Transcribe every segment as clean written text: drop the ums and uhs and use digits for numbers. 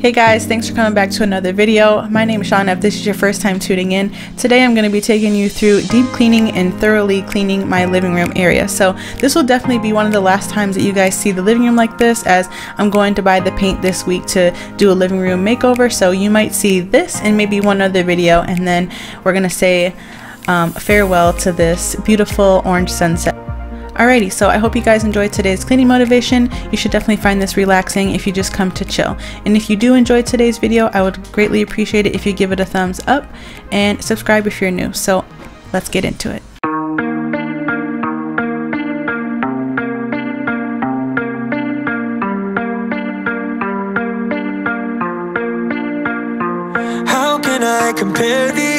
Hey guys, thanks for coming back to another video. My name is Shauna. If this is your first time tuning in, today I'm going to be taking you through deep cleaning and thoroughly cleaning my living room area. So this will definitely be one of the last times that you guys see the living room like this, as I'm going to buy the paint this week to do a living room makeover. So you might see this and maybe one other video, and then we're going to say farewell to this beautiful orange sunset. Alrighty, so I hope you guys enjoyed today's cleaning motivation. You should definitely find this relaxing if you just come to chill. And if you do enjoy today's video, I would greatly appreciate it if you give it a thumbs up and subscribe if you're new. So let's get into it. How can I compare thee?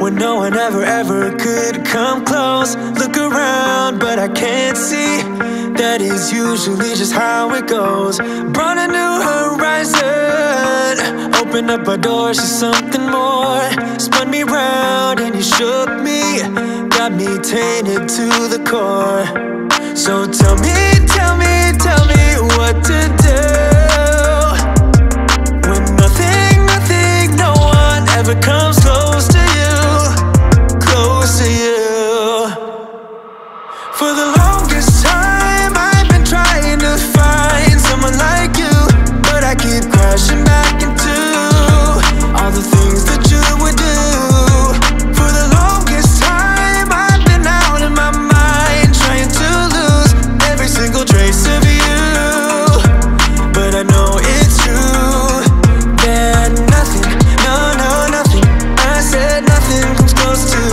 When no one ever could come close. Look around, but I can't see. That is usually just how it goes. Brought a new horizon, opened up our doors to something more. Spun me round and you shook me, got me tainted to the core. So tell me what to do when nothing, no one ever comes close to you. For the longest time I've been trying to find someone like you, but I keep crashing back into all the things that you would do. For the longest time I've been out in my mind, trying to lose every single trace of you. But I know it's true that nothing, no, nothing, I said nothing comes close to you.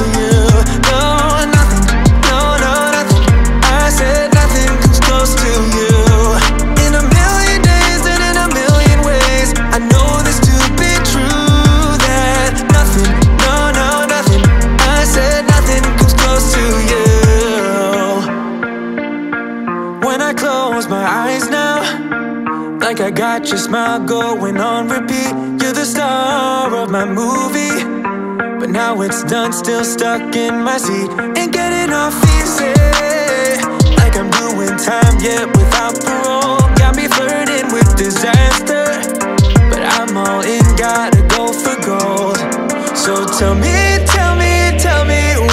I got your smile going on repeat. You're the star of my movie, but now it's done, still stuck in my seat. Ain't getting off easy, like I'm doing time yet without parole. Got me flirting with disaster, but I'm all in, gotta go for gold. So tell me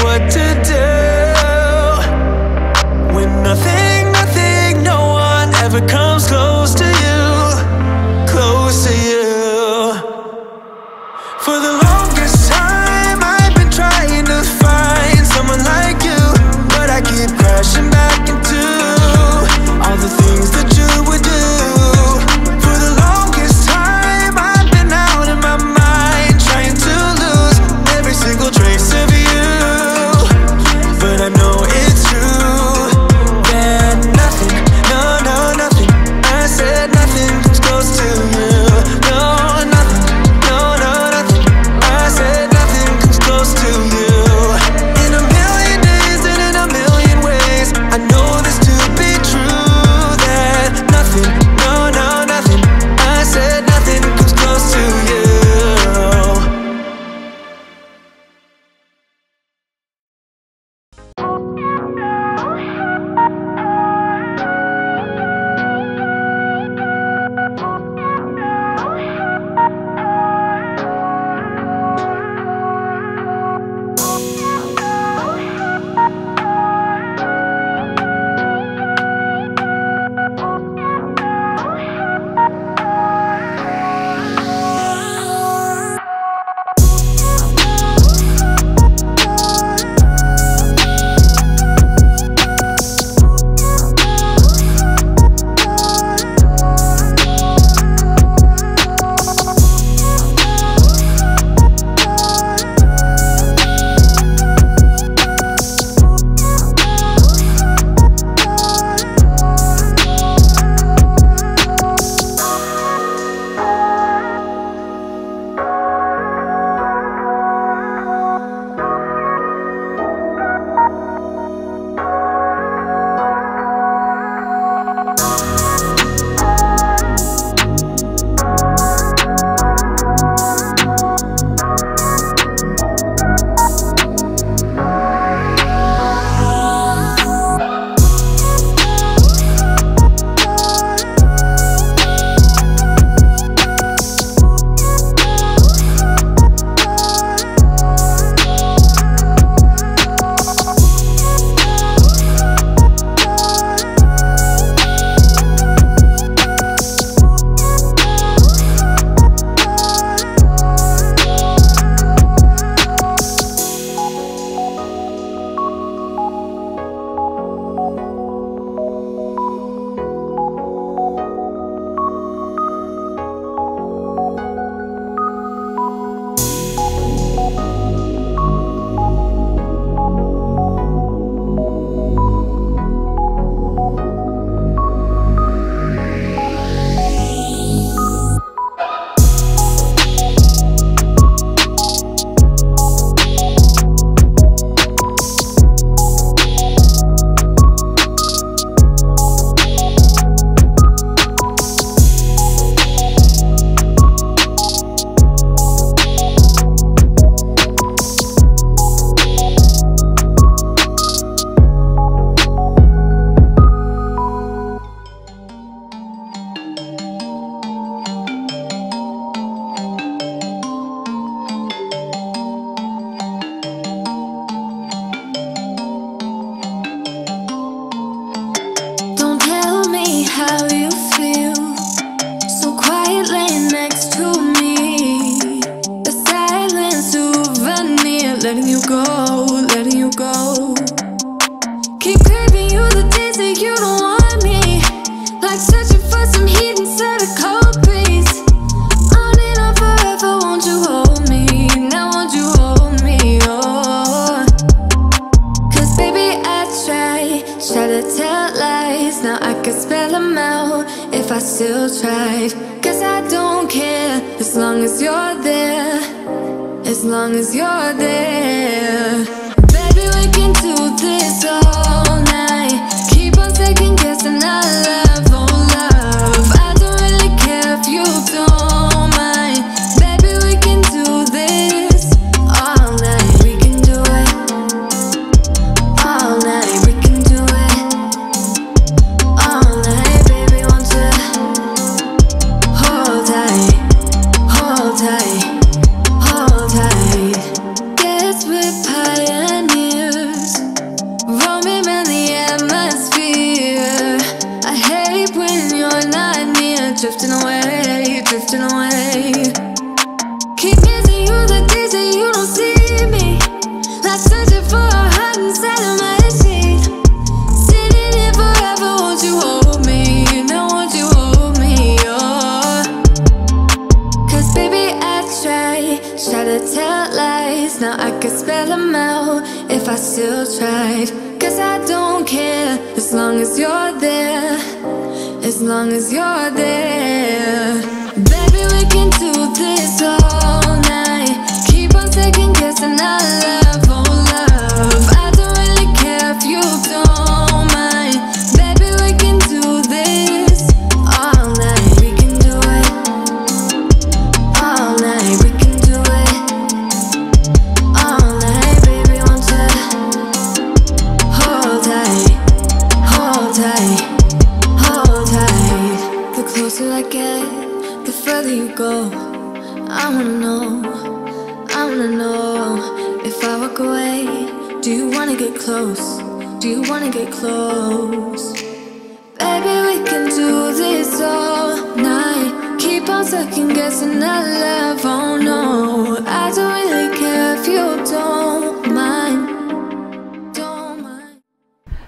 what to do when nothing, no one ever comes close to you. For the longest time I've been trying to find someone like you, but I keep crashing back into all the things that you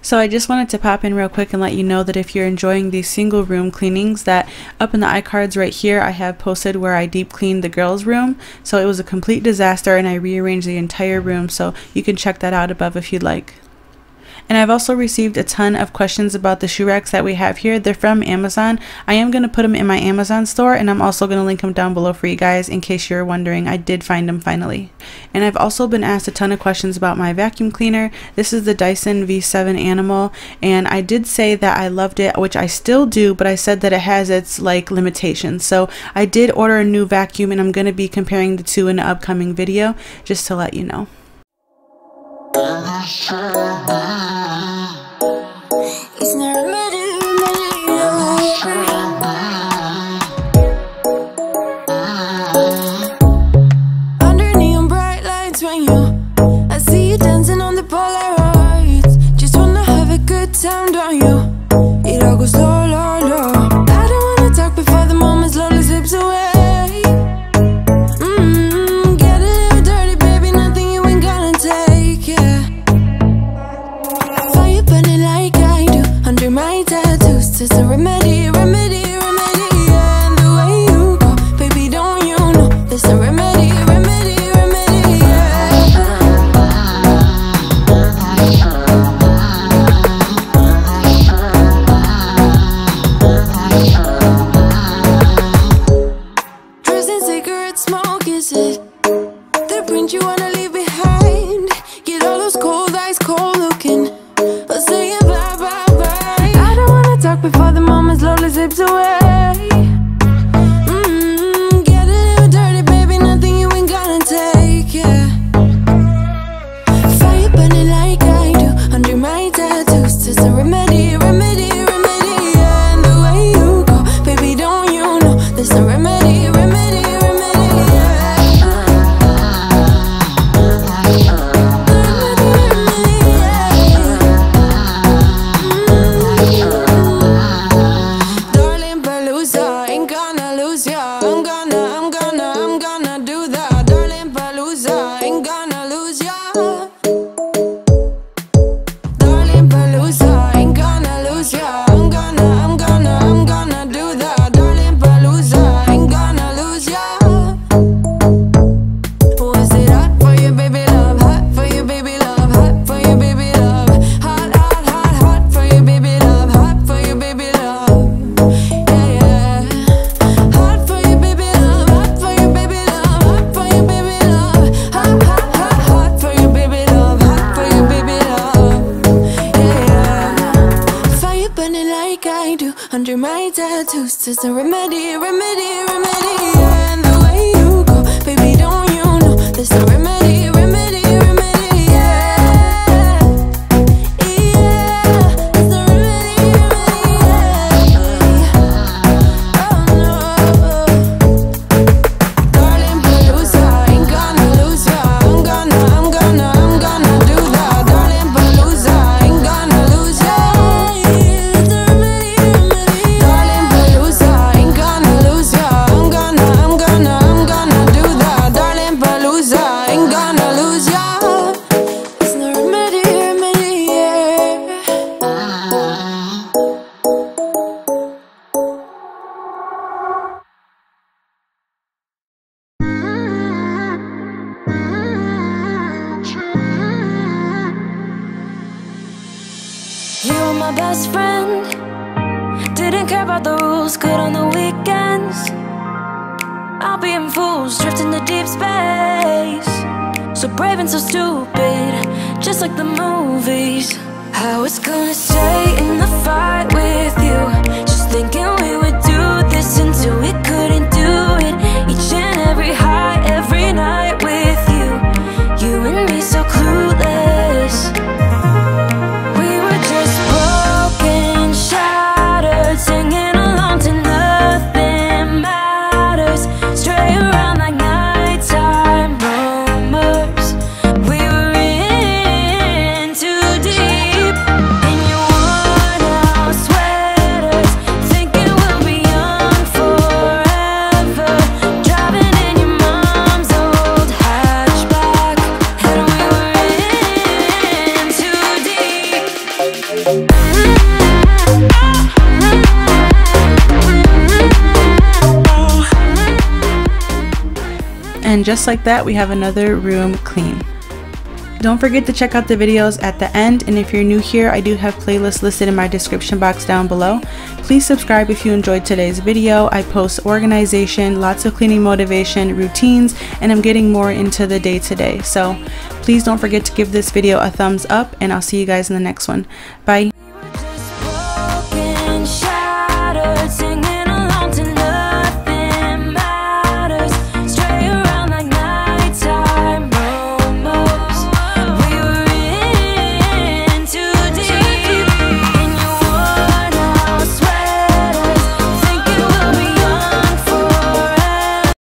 So I just wanted to pop in real quick and let you know that if you're enjoying these single room cleanings, that up in the iCards right here I have posted where I deep cleaned the girls' room. So it was a complete disaster and I rearranged the entire room, so you can check that out above if you'd like. And I've also received a ton of questions about the shoe racks that we have here. They're from Amazon. I am going to put them in my Amazon store, and I'm also going to link them down below for you guys in case you're wondering. I did find them finally. And I've also been asked a ton of questions about my vacuum cleaner. This is the Dyson V7 Animal, and I did say that I loved it, which I still do, but I said that it has its limitations. So I did order a new vacuum, and I'm going to be comparing the two in an upcoming video just to let you know. It's not under neon bright lights when you I see you dancing on the Polaroids. Just wanna have a good time, don't you? It all goes low, low, low. I don't wanna talk before the moment slowly slips away. It's a remedy, remedy, remedy, yeah. And the way you go, baby, don't you know? There's a remedy, remedy, remedy, yeah. Drugs and cigarette smoke, is it the print you wanna leave behind? Get all those cold eyes, cold looking, or saying bye, bye, bye. Before the moment slowly slips away. Get a little dirty, baby, nothing you ain't gonna take, yeah. Fire burning like I do, under my tattoos. It's a remedy, remedy, remedy, yeah. And the way you go, baby, don't you know? There's a remedy, remedy, remedy, yeah. Under my tattoos, it's a remedy, remedy, remedy. And the way you go, baby, don't you know there's a remedy, remedy, remedy, yeah. Yeah, there's a remedy, remedy, yeah. Oh no, darling Palooza, ain't gonna lose ya. I'm gonna do that. Darling Palooza, ain't gonna lose ya. Best friend, didn't care about the rules, good on the weekends. I'll be in fools, drifting to deep space. So brave and so stupid, just like the movies. I was gonna stay in the fight with you, just thinking we would do this until we couldn't do it. Each and every high, every night with you, you and me so clueless. And just like that, we have another room clean. Don't forget to check out the videos at the end, and if you're new here, I do have playlists listed in my description box down below. Please subscribe if you enjoyed today's video. I post organization, lots of cleaning motivation, routines, and I'm getting more into the day-to-day. So please don't forget to give this video a thumbs up, and I'll see you guys in the next one. Bye.